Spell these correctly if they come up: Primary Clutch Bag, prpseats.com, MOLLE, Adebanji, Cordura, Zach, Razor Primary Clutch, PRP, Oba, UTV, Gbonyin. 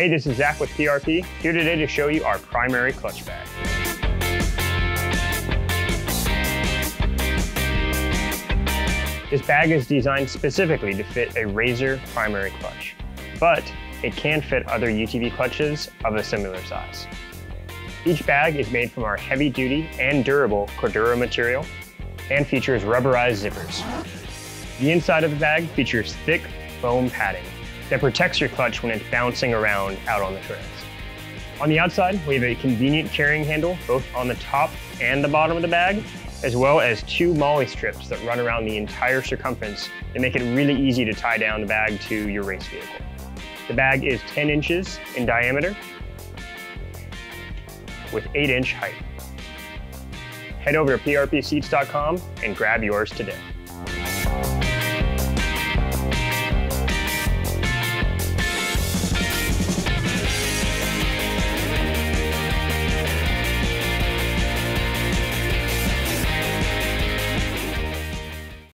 Hey, this is Zach with PRP, here today to show you our primary clutch bag. This bag is designed specifically to fit a Razor primary clutch, but it can fit other UTV clutches of a similar size. Each bag is made from our heavy-duty and durable Cordura material and features rubberized zippers. The inside of the bag features thick foam padding that protects your clutch when it's bouncing around out on the trails. On the outside, we have a convenient carrying handle both on the top and the bottom of the bag, as well as two MOLLE strips that run around the entire circumference and make it really easy to tie down the bag to your race vehicle. The bag is 10 inches in diameter with 8-inch height. Head over to prpseats.com and grab yours today.